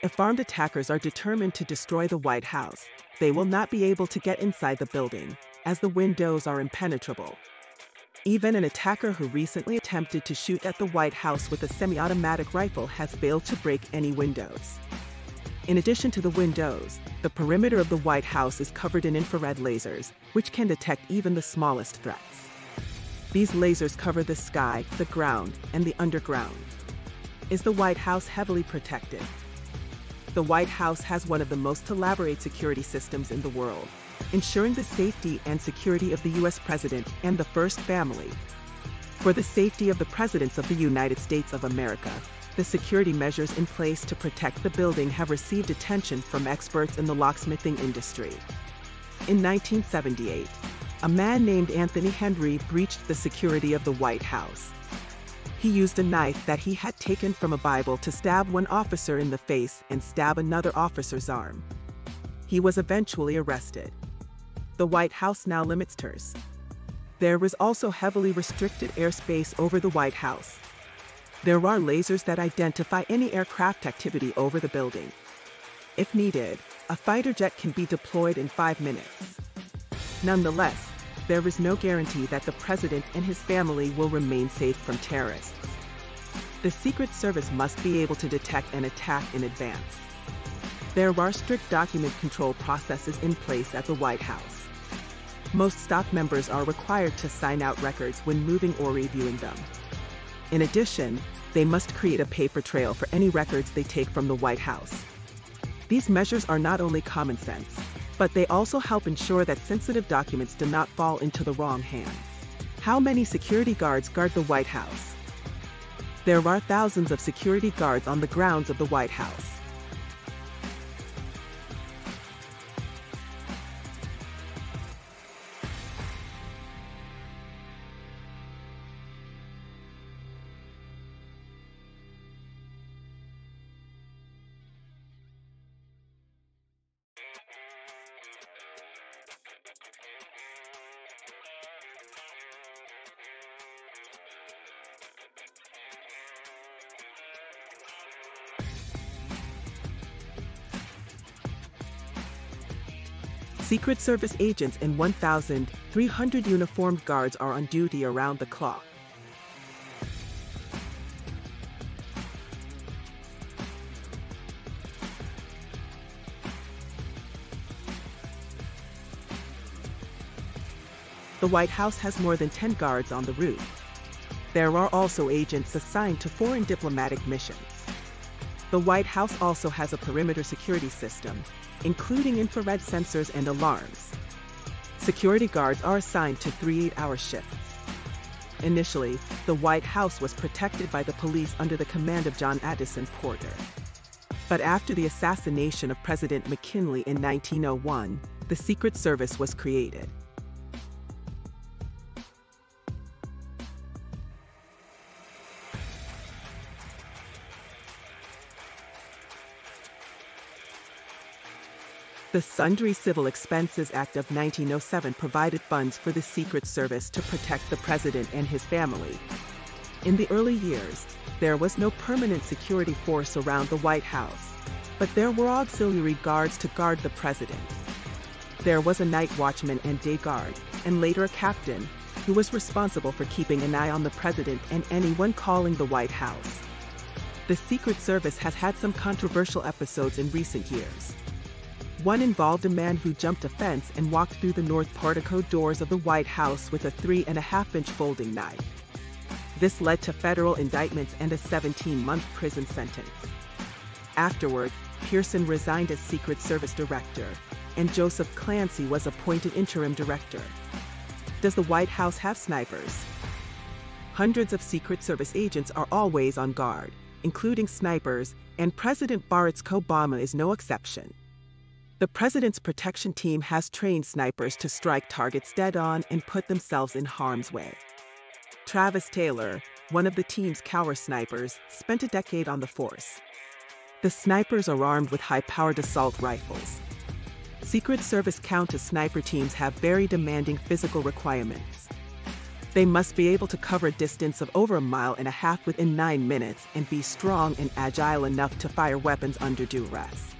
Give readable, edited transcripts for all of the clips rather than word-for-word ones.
If armed attackers are determined to destroy the White House, they will not be able to get inside the building, as the windows are impenetrable. Even an attacker who recently attempted to shoot at the White House with a semi-automatic rifle has failed to break any windows. In addition to the windows, the perimeter of the White House is covered in infrared lasers, which can detect even the smallest threats. These lasers cover the sky, the ground, and the underground. Is the White House heavily protected? The White House has one of the most elaborate security systems in the world, ensuring the safety and security of the U.S. President and the First Family. For the safety of the Presidents of the United States of America, the security measures in place to protect the building have received attention from experts in the locksmithing industry. In 1978, a man named Anthony Henry breached the security of the White House. He used a knife that he had taken from a Bible to stab one officer in the face and stab another officer's arm. He was eventually arrested. The White House now limits tours. There is also heavily restricted airspace over the White House. There are lasers that identify any aircraft activity over the building. If needed, a fighter jet can be deployed in 5 minutes. Nonetheless, there is no guarantee that the president and his family will remain safe from terrorists. The Secret Service must be able to detect an attack in advance. There are strict document control processes in place at the White House. Most staff members are required to sign out records when moving or reviewing them. In addition, they must create a paper trail for any records they take from the White House. These measures are not only common sense, but they also help ensure that sensitive documents do not fall into the wrong hands. How many security guards guard the White House? There are thousands of security guards on the grounds of the White House. Secret Service agents and 1,300 uniformed guards are on duty around the clock. The White House has more than 10 guards on the route. There are also agents assigned to foreign diplomatic missions. The White House also has a perimeter security system, including infrared sensors and alarms. Security guards are assigned to 3 8-hour shifts. Initially, the White House was protected by the police under the command of John Addison Porter. But after the assassination of President McKinley in 1901, the Secret Service was created. The Sundry Civil Expenses Act of 1907 provided funds for the Secret Service to protect the president and his family. In the early years, there was no permanent security force around the White House, but there were auxiliary guards to guard the president. There was a night watchman and day guard, and later a captain, who was responsible for keeping an eye on the president and anyone calling the White House. The Secret Service has had some controversial episodes in recent years. One involved a man who jumped a fence and walked through the north portico doors of the White House with a 3.5-inch folding knife. This led to federal indictments and a 17-month prison sentence. Afterward, Pearson resigned as Secret Service Director, and Joseph Clancy was appointed interim director. Does the White House have snipers? Hundreds of Secret Service agents are always on guard, including snipers, and President Barack Obama is no exception. The president's protection team has trained snipers to strike targets dead-on and put themselves in harm's way. Travis Taylor, one of the team's cower snipers, spent a decade on the force. The snipers are armed with high-powered assault rifles. Secret Service counter sniper teams have very demanding physical requirements. They must be able to cover a distance of over 1.5 miles within 9 minutes and be strong and agile enough to fire weapons under duress.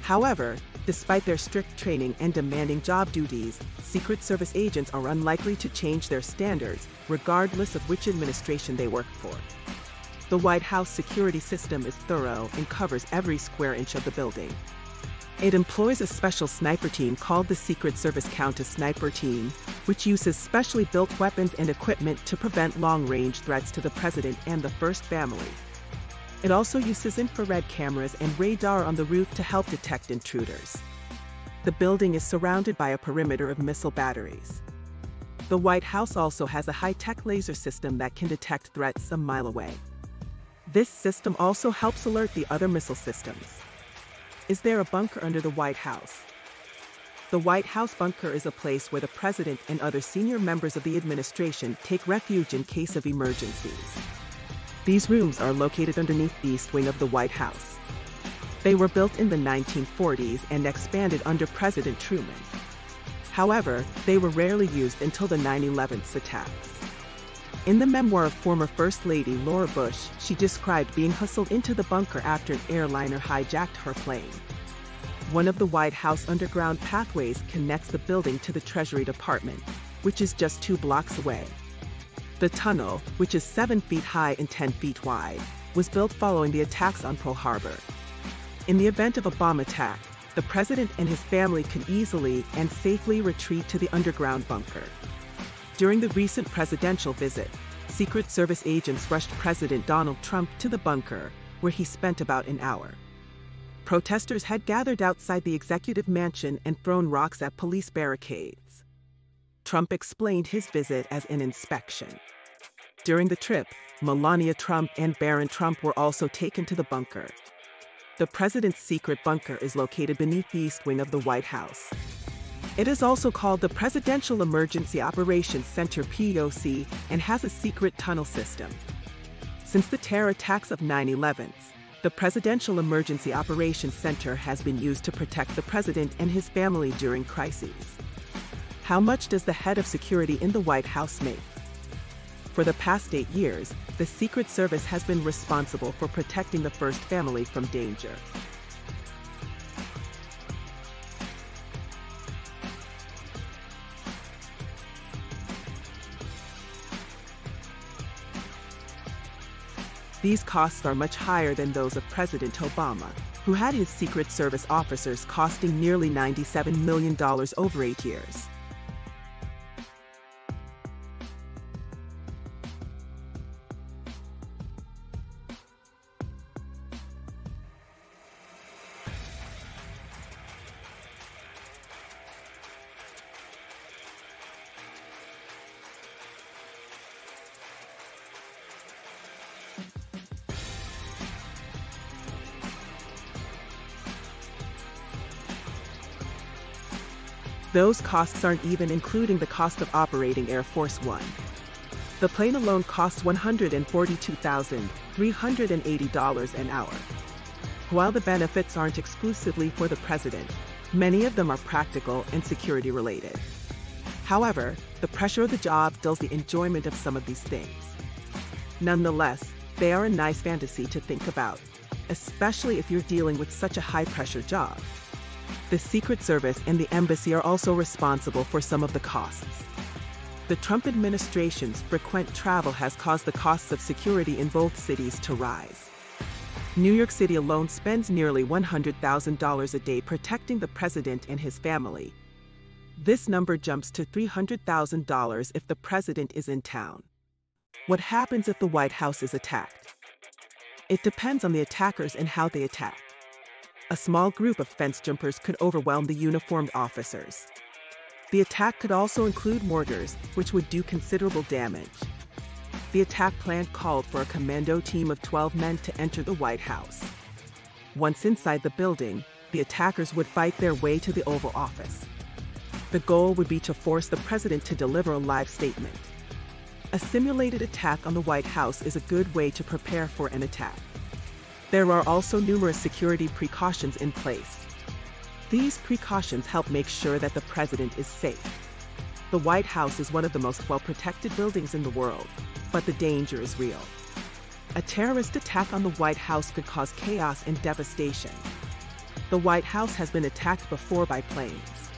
However, despite their strict training and demanding job duties, Secret Service agents are unlikely to change their standards, regardless of which administration they work for. The White House security system is thorough and covers every square inch of the building. It employs a special sniper team called the Secret Service Counter Sniper Team, which uses specially built weapons and equipment to prevent long-range threats to the president and the first family. It also uses infrared cameras and radar on the roof to help detect intruders. The building is surrounded by a perimeter of missile batteries. The White House also has a high-tech laser system that can detect threats a mile away. This system also helps alert the other missile systems. Is there a bunker under the White House? The White House bunker is a place where the president and other senior members of the administration take refuge in case of emergencies. These rooms are located underneath the east wing of the White House. They were built in the 1940s and expanded under President Truman. However, they were rarely used until the 9/11 attacks. In the memoir of former First Lady Laura Bush, she described being hustled into the bunker after an airliner hijacked her plane. One of the White House underground pathways connects the building to the Treasury Department, which is just 2 blocks away. The tunnel, which is 7 feet high and 10 feet wide, was built following the attacks on Pearl Harbor. In the event of a bomb attack, the president and his family could easily and safely retreat to the underground bunker. During the recent presidential visit, Secret Service agents rushed President Donald Trump to the bunker, where he spent about an hour. Protesters had gathered outside the executive mansion and thrown rocks at police barricades. Trump explained his visit as an inspection. During the trip, Melania Trump and Barron Trump were also taken to the bunker. The president's secret bunker is located beneath the east wing of the White House. It is also called the Presidential Emergency Operations Center PEOC and has a secret tunnel system. Since the terror attacks of 9/11, the Presidential Emergency Operations Center has been used to protect the president and his family during crises. How much does the head of security in the White House make? For the past 8 years, the Secret Service has been responsible for protecting the first family from danger. These costs are much higher than those of President Obama, who had his Secret Service officers costing nearly $97 million over 8 years. Those costs aren't even including the cost of operating Air Force One. The plane alone costs $142,380 an hour. While the benefits aren't exclusively for the president, many of them are practical and security related. However, the pressure of the job dulls the enjoyment of some of these things. Nonetheless, they are a nice fantasy to think about, especially if you're dealing with such a high-pressure job. The Secret Service and the embassy are also responsible for some of the costs. The Trump administration's frequent travel has caused the costs of security in both cities to rise. New York City alone spends nearly $100,000 a day protecting the president and his family. This number jumps to $300,000 if the president is in town. What happens if the White House is attacked? It depends on the attackers and how they attack. A small group of fence jumpers could overwhelm the uniformed officers. The attack could also include mortars, which would do considerable damage. The attack plan called for a commando team of 12 men to enter the White House. Once inside the building, the attackers would fight their way to the Oval Office. The goal would be to force the president to deliver a live statement. A simulated attack on the White House is a good way to prepare for an attack. There are also numerous security precautions in place. These precautions help make sure that the president is safe. The White House is one of the most well-protected buildings in the world, but the danger is real. A terrorist attack on the White House could cause chaos and devastation. The White House has been attacked before by planes.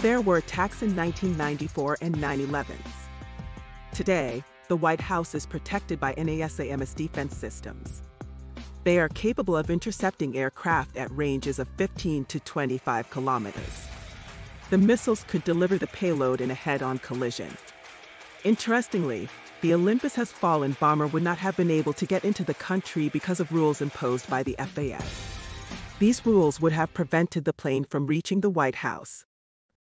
There were attacks in 1994 and 9/11s. Today, the White House is protected by NASAMS defense systems. They are capable of intercepting aircraft at ranges of 15 to 25 kilometers. The missiles could deliver the payload in a head-on collision. Interestingly, the Olympus Has Fallen bomber would not have been able to get into the country because of rules imposed by the FAA. These rules would have prevented the plane from reaching the White House,